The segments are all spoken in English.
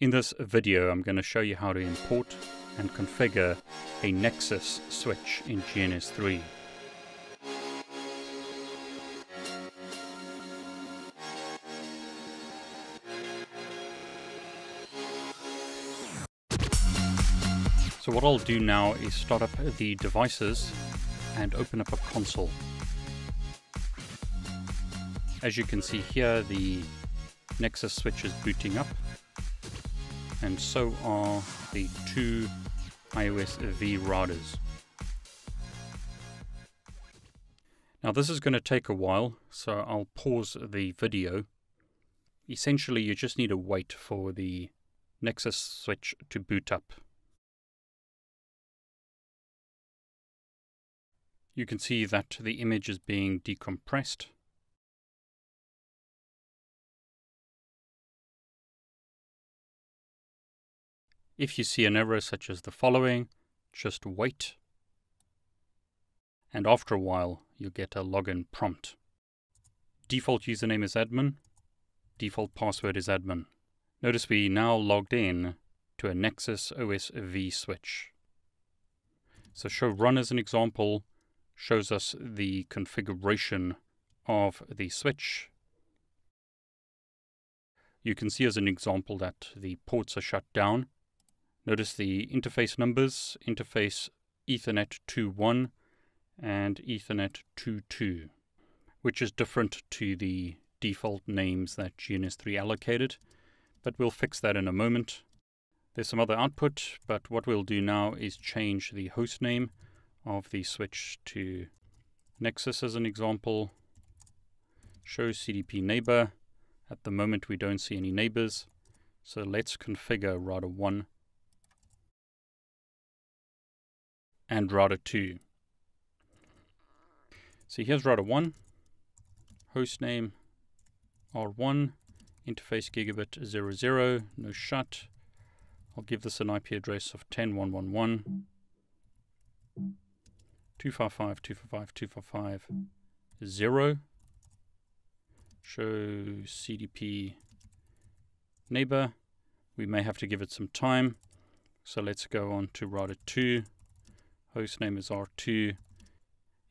In this video, I'm going to show you how to import and configure a Nexus switch in GNS3. So what I'll do now is start up the devices and open up a console. As you can see here, the Nexus switch is booting up, and so are the two iOS V routers. Now this is going to take a while, so I'll pause the video. Essentially, you just need to wait for the Nexus switch to boot up. You can see that the image is being decompressed. If you see an error such as the following, just wait, and after a while you'll get a login prompt. Default username is admin, default password is admin. Notice we now logged in to a Nexus OS V switch. So show run as an example shows us the configuration of the switch. You can see as an example that the ports are shut down. Notice the interface numbers, interface Ethernet 2.1 and Ethernet 2.2, which is different to the default names that GNS3 allocated, but we'll fix that in a moment. There's some other output, but what we'll do now is change the host name of the switch to Nexus as an example, show CDP neighbor. At the moment we don't see any neighbors, so let's configure router 1. And router 2. So here's router 1, hostname R1, interface gigabit 00, no shut. I'll give this an IP address of 10.1.1.1, 255.255.255.0. Show CDP neighbor. We may have to give it some time. So let's go on to router 2. Hostname is R2,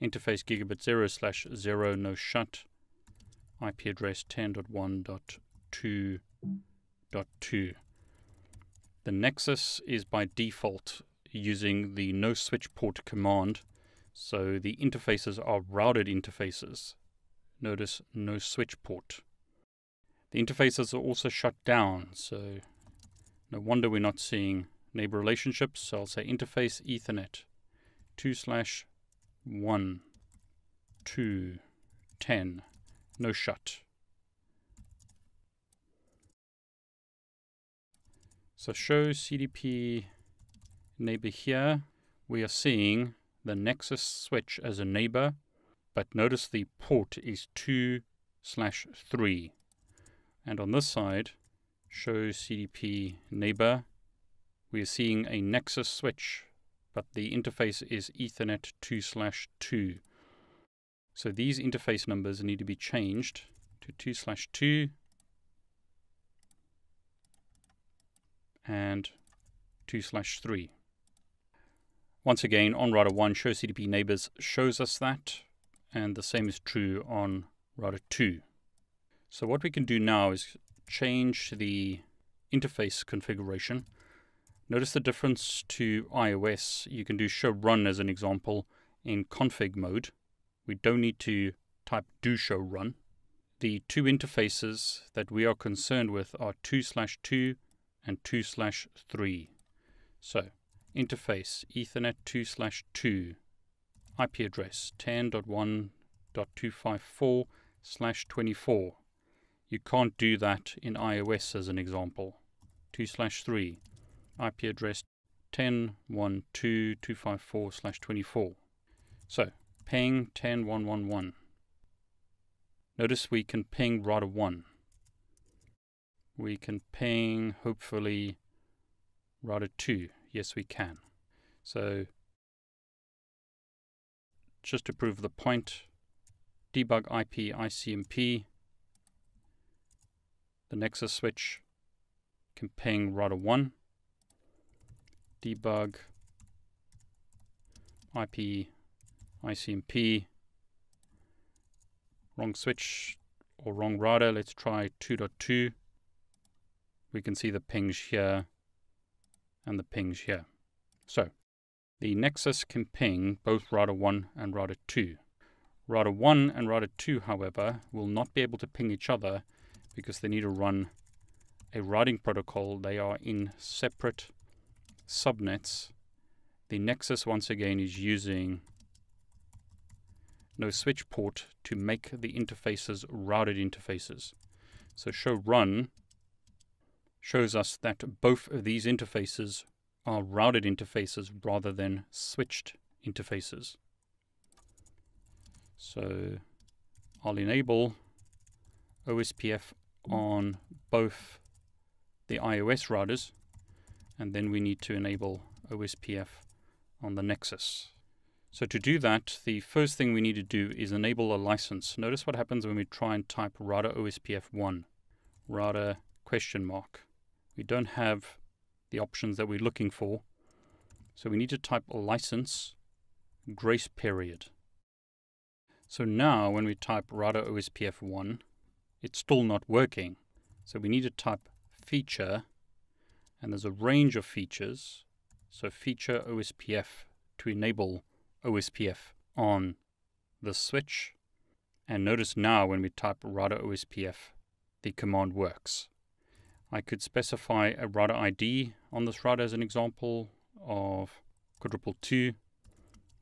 interface gigabit 0/0, no shut, IP address 10.1.2.2. The Nexus is by default using the no switch port command, so the interfaces are routed interfaces. Notice no switch port. The interfaces are also shut down, so no wonder we're not seeing neighbor relationships, so I'll say interface Ethernet. 2/1, 2, 10, no shut. So show CDP neighbor here. We are seeing the Nexus switch as a neighbor, but notice the port is 2/3. And on this side, show CDP neighbor. We are seeing a Nexus switch, but the interface is Ethernet 2/2. So these interface numbers need to be changed to 2/2 and 2/3. Once again, on router 1, show CDP neighbors shows us that, and the same is true on router 2. So what we can do now is change the interface configuration. Notice the difference to iOS. You can do show run as an example in config mode. We don't need to type do show run. The two interfaces that we are concerned with are 2/2 and 2/3. So interface Ethernet 2/2, IP address 10.1.254/24. You can't do that in iOS as an example. 2/3. IP address 10.1.2.254/24. So ping 10.1.1.1. Notice we can ping router 1. We can ping, hopefully, router 2. Yes, we can. So just to prove the point, debug IP ICMP, the Nexus switch, can ping router 1, debug, IP, ICMP, wrong switch or wrong router. Let's try 2.2. We can see the pings here and the pings here. So the Nexus can ping both router 1 and router 2. Router 1 and router 2, however, will not be able to ping each other because they need to run a routing protocol. They are in separate subnets. The Nexus, once again, is using no switch port to make the interfaces routed interfaces. So show run shows us that both of these interfaces are routed interfaces rather than switched interfaces. So I'll enable OSPF on both the iOS routers, and then we need to enable OSPF on the Nexus. So to do that, the first thing we need to do is enable a license. Notice what happens when we try and type router OSPF1, router ? We don't have the options that we're looking for. So we need to type license grace period. So now when we type router OSPF1, it's still not working. So we need to type feature, and there's a range of features. So feature OSPF to enable OSPF on the switch. And notice now when we type router OSPF, the command works. I could specify a router ID on this router as an example of 222,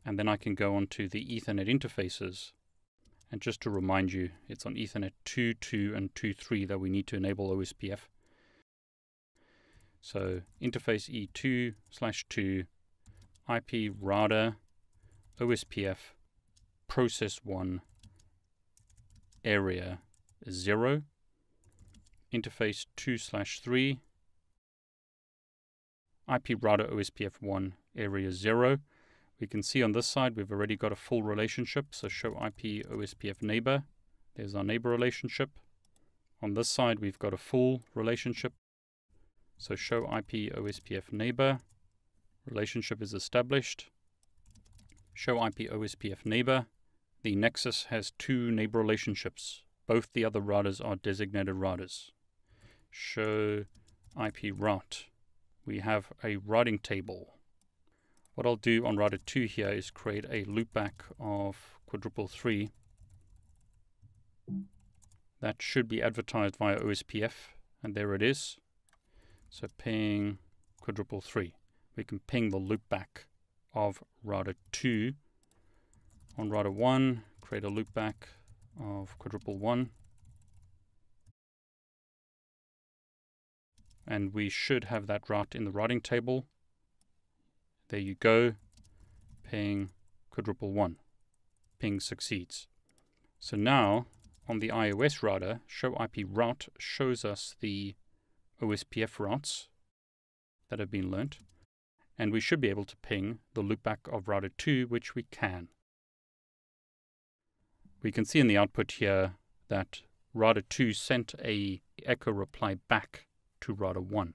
and then I can go on to the Ethernet interfaces. And just to remind you, it's on Ethernet 2.2 and 2.3 that we need to enable OSPF. So interface E2/2, IP router, OSPF, process 1, area 0. Interface 2/3, IP router OSPF1, area 0. We can see on this side we've already got a full relationship, so show IP OSPF neighbor. There's our neighbor relationship. On this side we've got a full relationship, so show IP OSPF neighbor. Relationship is established. Show IP OSPF neighbor. The Nexus has two neighbor relationships. Both the other routers are designated routers. Show IP route. We have a routing table. What I'll do on router 2 here is create a loopback of 333. That should be advertised via OSPF, and there it is. So ping 333. We can ping the loopback of router 2. On router 1, create a loopback of 111. And we should have that route in the routing table. There you go, ping 111. Ping succeeds. So now on the iOS router, show IP route shows us the OSPF routes that have been learnt. And we should be able to ping the loopback of router 2, which we can. We can see in the output here that router 2 sent a echo reply back to router 1.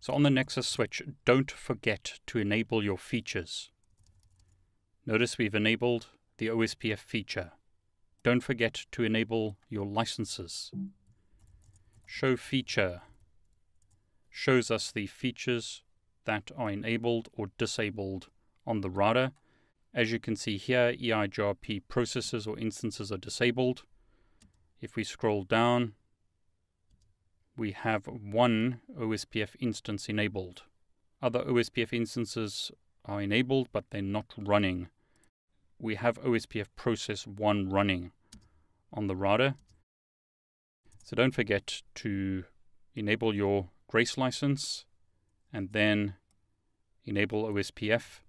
So on the Nexus switch, don't forget to enable your features. Notice we've enabled the OSPF feature. Don't forget to enable your licenses. Show feature shows us the features that are enabled or disabled on the router. As you can see here, EIGRP processes or instances are disabled. If we scroll down, we have one OSPF instance enabled. Other OSPF instances are enabled, but they're not running. We have OSPF process 1 running on the router. So don't forget to enable your Grace license and then enable OSPF.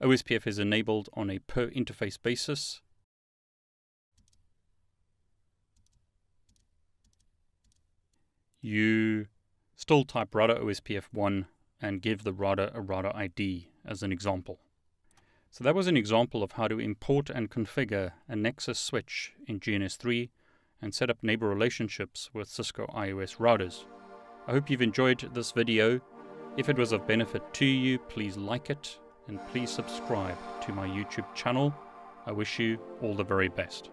OSPF is enabled on a per interface basis. You still type router OSPF1 and give the router a router ID as an example. So that was an example of how to import and configure a Nexus switch in GNS3 and set up neighbor relationships with Cisco iOS routers. I hope you've enjoyed this video. If it was of benefit to you, please like it and please subscribe to my YouTube channel. I wish you all the very best.